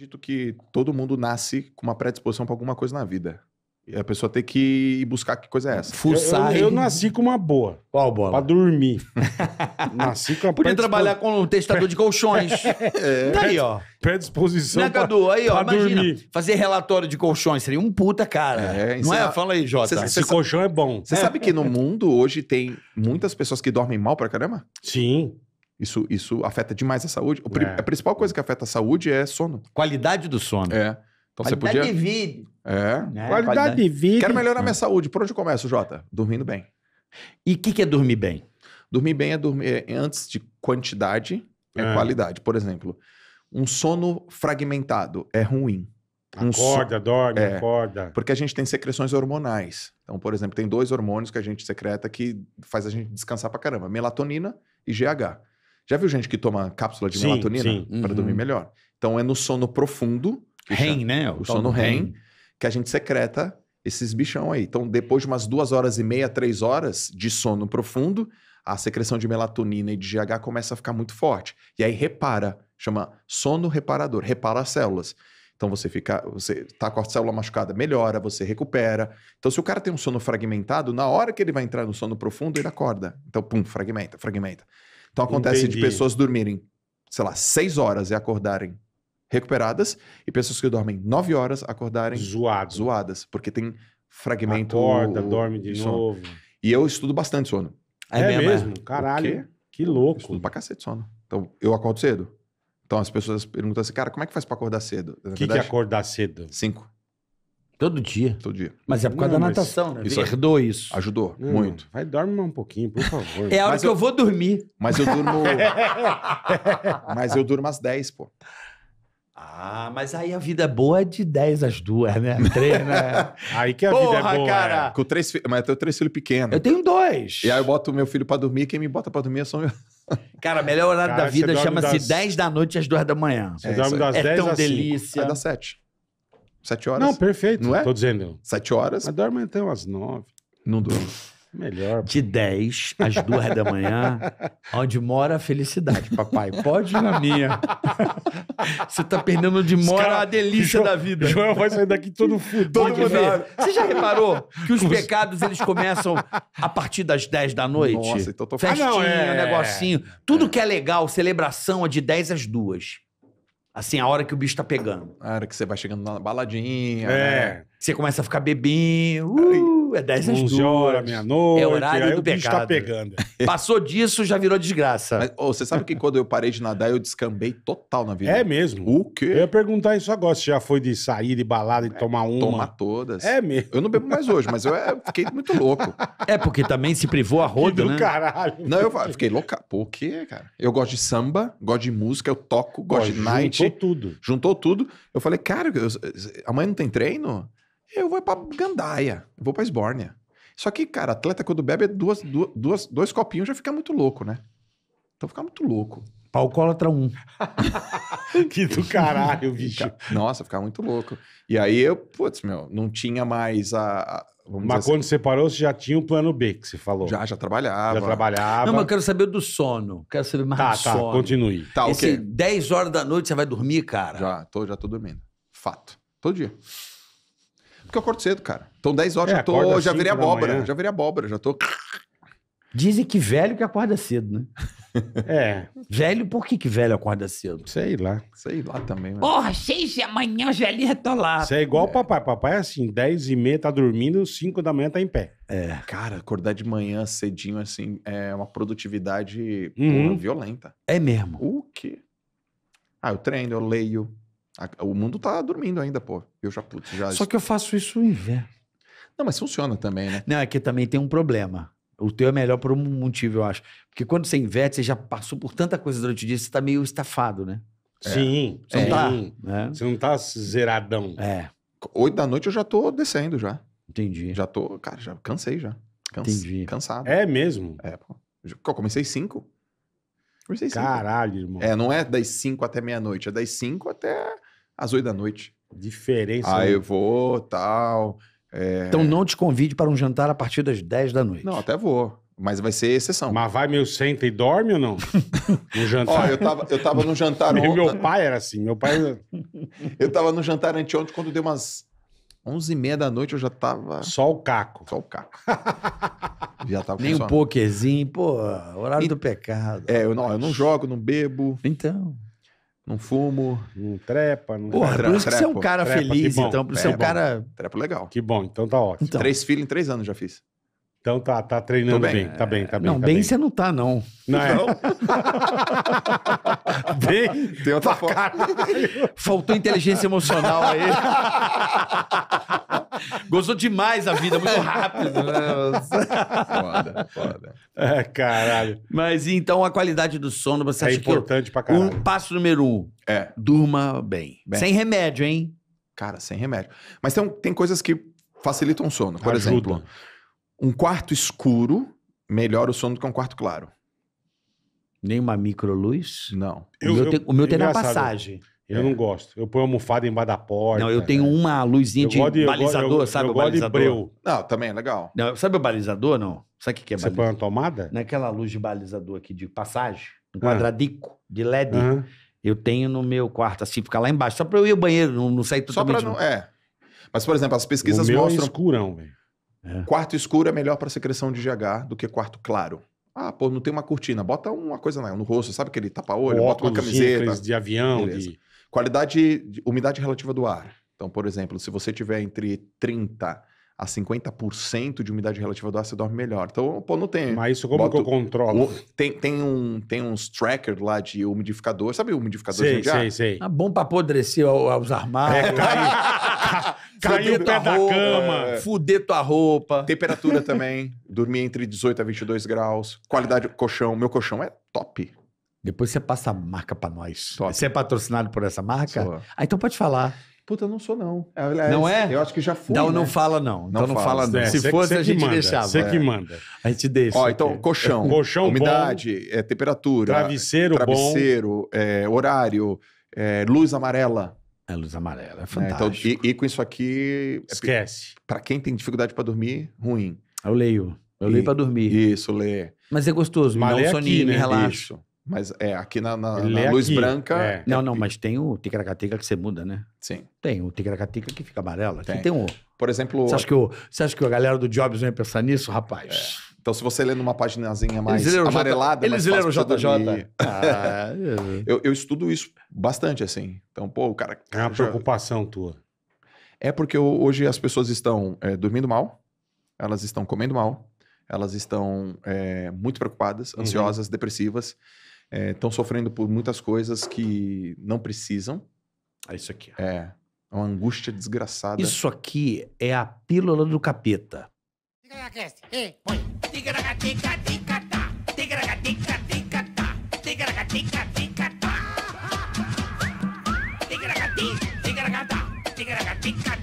Dito que todo mundo nasce com uma predisposição para alguma coisa na vida. E a pessoa tem que ir buscar que coisa é essa. Fuçar. Eu nasci com uma boa. Qual boa? Pra dormir. Nasci com a podia trabalhar com um testador de colchões. É. Daí, ó. Predisposição. Né, Cadu? Aí, ó, imagina. Dormir. Fazer relatório de colchões seria um puta, cara. É, não é? Fala aí, Jota. Esse colchão é bom. Você sabe que no mundo hoje tem muitas pessoas que dormem mal pra caramba? Sim. Isso afeta demais a saúde. A principal coisa que afeta a saúde é sono. Qualidade do sono. É. Então qualidade você podia... de vida. É. Qualidade de vida. Quero melhorar minha saúde. Por onde eu começo, Jota? Dormindo bem. E o que é dormir bem? Dormir bem é dormir antes de quantidade, é qualidade. Por exemplo, um sono fragmentado é ruim. Acorda, dorme. Porque a gente tem secreções hormonais. Então, por exemplo, tem dois hormônios que a gente secreta que faz a gente descansar pra caramba. Melatonina e GH. Já viu gente que toma cápsula de melatonina para dormir melhor? Então é no sono profundo. REM, né? O sono REM, que a gente secreta esses bichão aí. Então depois de umas 2h30, 3h de sono profundo, a secreção de melatonina e de GH começa a ficar muito forte. E aí repara, chama sono reparador, repara as células. Então você tá com a célula machucada, melhora, você recupera. Então se o cara tem um sono fragmentado, na hora que ele vai entrar no sono profundo, ele acorda. Então pum, fragmenta. Então acontece de pessoas dormirem, sei lá, 6 horas e acordarem recuperadas, e pessoas que dormem 9 horas acordarem zoadas, porque tem fragmento... Acorda, dorme de novo. E eu estudo bastante sono. É mesmo? Caralho, que louco. Eu estudo pra cacete sono. Então eu acordo cedo. Então as pessoas perguntam assim, cara, como é que faz pra acordar cedo? O que é acordar cedo? 5. Todo dia? Todo dia. Mas é por causa da natação, né? Isso herdou isso. Ajudou, muito. Vai dormir um pouquinho, por favor. É a hora que eu vou dormir. Mas eu durmo... mas eu durmo às 10, pô. Ah, mas aí a vida boa é de 10 às 2, né? 3, né? Aí que a vida é boa, cara. É. Com 3 filhos, mas eu tenho 3 filhos pequenos. Eu tenho 2. E aí eu boto o meu filho pra dormir, quem me bota pra dormir é só meu... Cara, o melhor horário da vida chama-se 10 da noite às 2 da manhã. Você dorme das 10 às 5. É tão delícia. É das 7. 7 horas. Não, perfeito. Não é? Tô dizendo. 7 horas. Mas dorme até umas 9. Não dorme. Melhor. De 10 às 2 da manhã, onde mora a felicidade, papai. Pode ir na minha. Você tá perdendo onde mora a delícia da vida. João vai sair daqui todo fudido. Você já reparou que os pecados, eles começam a partir das 10 da noite? Nossa, então tô festinha, negocinho. Tudo que é legal, celebração, é de 10 às 2. Assim, a hora que o bicho tá pegando. A hora que você vai chegando na baladinha. É. Né? Você começa a ficar bebinho. É 10 às 2. 11 horas, meia-noite. É horário do pecado. O bicho tá pegando. Passou disso, já virou desgraça. Mas, você sabe que quando eu parei de nadar, eu descambei total na vida. É mesmo? O quê? Eu ia perguntar isso agora. Você já foi de sair de balada e tomar uma? Tomar todas. É mesmo. Eu não bebo mais hoje, mas eu fiquei muito louco. É, porque também se privou a roda, né? Caralho. Não, eu fiquei louca. Pô, o quê, cara? Eu gosto de samba, gosto de música, eu toco, gosto de night. Juntou tudo. Juntou tudo. Eu falei, cara, amanhã não tem treino? Eu vou pra Gandaia, eu vou pra Esbórnia. Só que, cara, atleta quando bebe dois copinhos já fica muito louco, né? Então fica muito louco. Alcoólatra 1. Que do caralho, bicho. Nossa, fica muito louco. E aí eu, putz, meu, não tinha mais a... Mas quando você parou, você já tinha o plano B que você falou. Já trabalhava. Já trabalhava. Não, mas eu quero saber do sono. Quero saber mais do sono. Tá, continue. Tá, ok. Esse 10 horas da noite você vai dormir, cara? Já tô dormindo. Fato. Todo dia. Porque eu acordo cedo, cara. Então 10 horas já virei abóbora. Já virei abóbora, já tô... Dizem que velho que acorda cedo, né? É. Velho, por que velho acorda cedo? Sei lá. Sei lá também. Porra, 6 da manhã, velhinha, tô lá. Isso é igual o papai. Papai é assim, 10h30 tá dormindo, 5 da manhã tá em pé. É. Cara, acordar de manhã cedinho, assim, é uma produtividade violenta. É mesmo. O quê? Ah, eu treino, eu leio. O mundo tá dormindo ainda, pô. Eu já puto, já... Só que eu faço isso em inverno. Não, mas funciona também, né? Não, é que também tem um problema. O teu é melhor por um motivo, eu acho. Porque quando você inverte, você já passou por tanta coisa durante o dia, você tá meio estafado, né? Sim. Você não tá zeradão. É. 8 da noite eu já tô descendo, já. Entendi. Já tô... Cara, já cansei, já. Entendi. Cansado. É mesmo? É, pô. Eu comecei 5. Caralho, irmão. É, não é das 5 até meia-noite. É das 5 até às 8 da noite. Diferença. Aí eu vou, tal... É... Então não te convide para um jantar a partir das 10 da noite. Não, até vou. Mas vai ser exceção. Mas vai meio senta e dorme ou não? No jantar. Ó, eu tava no jantar ontem. Meu pai era assim, meu pai... Era... Eu tava no jantar anteontem, quando deu umas 11h30 da noite, eu já tava... Só o caco. Só o caco. Já tava nem um pokerzinho, pô, horário do pecado. É, eu não jogo, não bebo. Então... Não fumo. Não trepa. Não porra, trepa, por isso que você é um cara trepa, feliz, então. Por isso é um cara... Trepa legal. Que bom, então tá ótimo. Então. 3 filhos em 3 anos já fiz. Então tá treinando bem. Tá bem. Não, bem você não tá, não. Não é? Não. Bem, tem outra forma. Faltou inteligência emocional aí. Gostou demais da vida, muito rápido. Foda, foda. É, caralho. Mas então a qualidade do sono, você acha que... É importante pra caralho. Passo número 1. É. Durma bem. Sem remédio, hein? Cara, sem remédio. Mas tem coisas que facilitam o sono. Por exemplo... Um quarto escuro melhora o sono do que um quarto claro. Nenhuma microluz? Não. O meu tem na passagem. Eu não gosto. Eu ponho almofada embaixo da porta. Não, eu tenho uma luzinha de balizador, sabe? Eu gosto de breu. Não, também é legal. Não, sabe o balizador, não? Sabe o que é balizador? Você põe uma tomada? Naquela luz de balizador aqui de passagem, um quadradico de LED, eu tenho no meu quarto, assim, fica lá embaixo. Só pra eu ir ao banheiro, não sair totalmente... Só pra não... É. Mas, por exemplo, as pesquisas mostram... O meu é escurão, velho. É. Quarto escuro é melhor para secreção de GH do que quarto claro. Ah, pô, não tem uma cortina. Bota uma coisa no rosto, sabe aquele tapa-olho? Bota uma camiseta. De avião. Qualidade, umidade relativa do ar. Então, por exemplo, se você tiver entre 30% a 50% de umidade relativa do ar, você dorme melhor. Então, pô, não tem... Mas isso como que eu controlo? Tem uns trackers lá de umidificador. Sabe o umidificador de GH? Sei. Ah, bom para apodrecer aos armários. É, caiu o pé da cama. Fuder tua roupa. Temperatura também. Dormir entre 18 a 22 graus. Qualidade do colchão. Meu colchão é top. Depois você passa a marca pra nós. Top. Você é patrocinado por essa marca? Sou. Ah, então pode falar. Puta, eu não sou, não. Aliás, não é? Eu acho que já fui. Então não fala, não. Então não fala, não. Se fosse, a gente deixava. Você que manda. A gente deixa. Ó, então, colchão. Colchão bom. Umidade, temperatura. Travesseiro bom. Horário. Luz amarela. É, luz amarela, é fantástico. Então, e com isso aqui... Esquece. Pra quem tem dificuldade pra dormir, ruim. Eu leio pra dormir. Isso, lê. Mas é gostoso, me dá um soninho, me relaxa. Isso. Mas aqui na luz aqui, branca... É. Não, mas tem o Ticaracatica que você muda, né? Sim. Tem o Ticaracatica que fica amarelo. Aqui tem o... Por exemplo... Você acha que a galera do Jobs vai pensar nisso, rapaz? É. Então, se você lê numa paginazinha mais amarelada... Eles leram o JJ. Ah, eu estudo isso bastante, assim. Então, pô, o cara... É uma preocupação tua. É porque hoje as pessoas estão dormindo mal, elas estão comendo mal, elas estão muito preocupadas, ansiosas, depressivas, estão sofrendo por muitas coisas que não precisam. É isso aqui. É uma angústia desgraçada. Isso aqui é a pílula do capeta. Ticaracaticast, ei, põe. Ticaracaticatá, ticaracaticatá, ticaracaticatá, ticaracaticatá, ticaracaticatá.